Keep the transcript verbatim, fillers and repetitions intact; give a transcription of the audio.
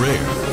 Rare.